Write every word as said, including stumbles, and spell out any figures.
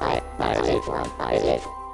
I, I live, I live.